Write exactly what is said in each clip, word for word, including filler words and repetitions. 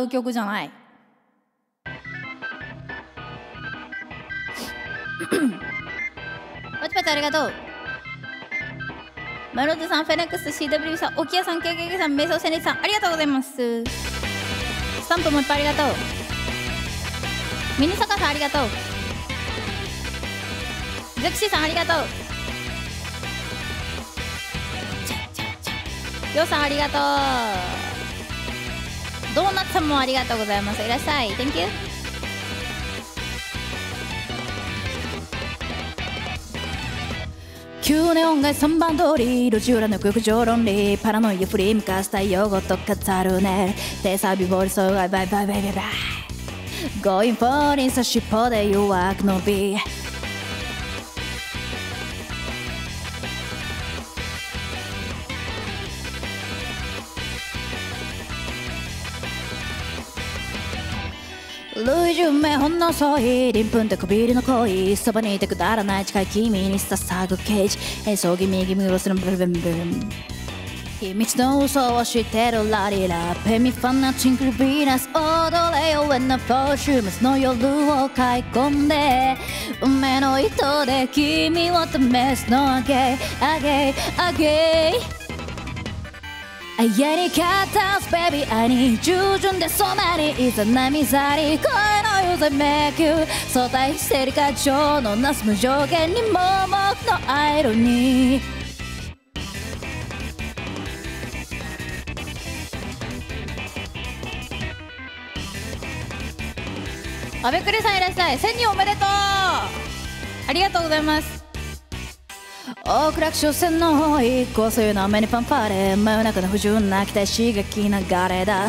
う曲じゃない。パチパチありがとう。マロテさん、フェネックス、シーダブリュー さん、オキヤさん、ケーケーケー さん、瞑想戦略さん、ありがとうございます。スタンプもいっぱいありがとう。ミニサカさんありがとう。ゼクシーさんありがとう。ヨウさんありがとう。ドーナツさんもありがとうございます。いらっしゃい。 Thank you。 急に音階さんばん通り路地裏の極上論理パラノイア振り向かす太陽ごと語るね手サビボリソーガイバイバイバイバイバイ Going for it 差しっぽで弱く伸び類十名ほんの遅い鱗粉とこびりの恋そばにいてくだらない近い君に捧ぐケージ演奏気味気味ロスのブルブルブル秘密の嘘を知ってるラリラペミファンなチンクルヴィーナス踊れよウェンナフォー週末の夜を買い込んで運命の糸で君を試すのアゲアゲアゲI need cutters, baby. I need you. There's so many. It's a misery. Can't you make you so hysterical? No, no, no. No, no. No irony. Abekuri-san, いらっしゃい。せんにんおめでとう。ありがとうございます。大暗く所詮の方へ行こうそういうの雨にパンパレ真夜中の不純な期待しがき流れ出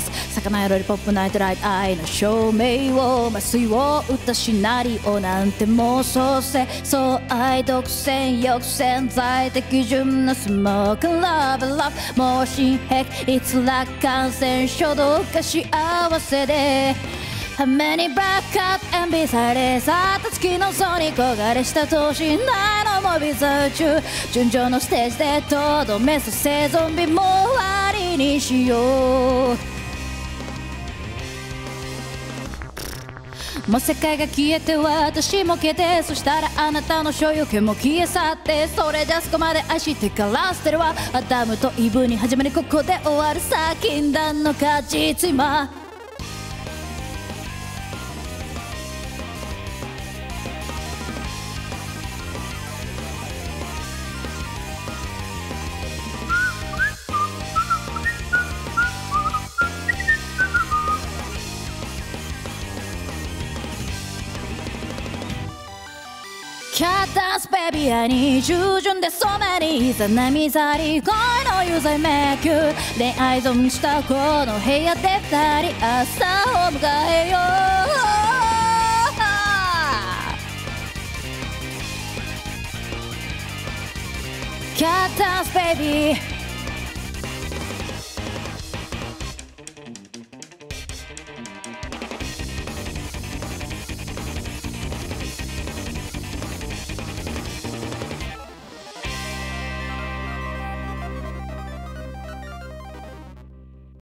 す魚やロリポップナイトライト愛の証明を麻酔を打ったシナリオなんて妄想性相愛独占抑制在的純なスモークラブラブもう心壁いつら感染症どうか幸せでHow many blackouts and bizarres? あた月の層に焦がれした等身大のモビーザー中純情のステージでとどめさせゾンビも終わりにしようもう世界が消えて私も消えてそしたらあなたの所有権も消え去ってそれじゃそこまで愛してから捨てるわアダムとイブに始まりここで終わるさ禁断の果実今Cutters, baby, I need you. There's so many. It's a misery. Going on, you say make you. 恋愛ゾンしたこの部屋で二人朝を迎えよう。Cutters, baby.